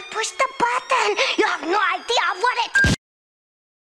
not pushed the button. You have no idea.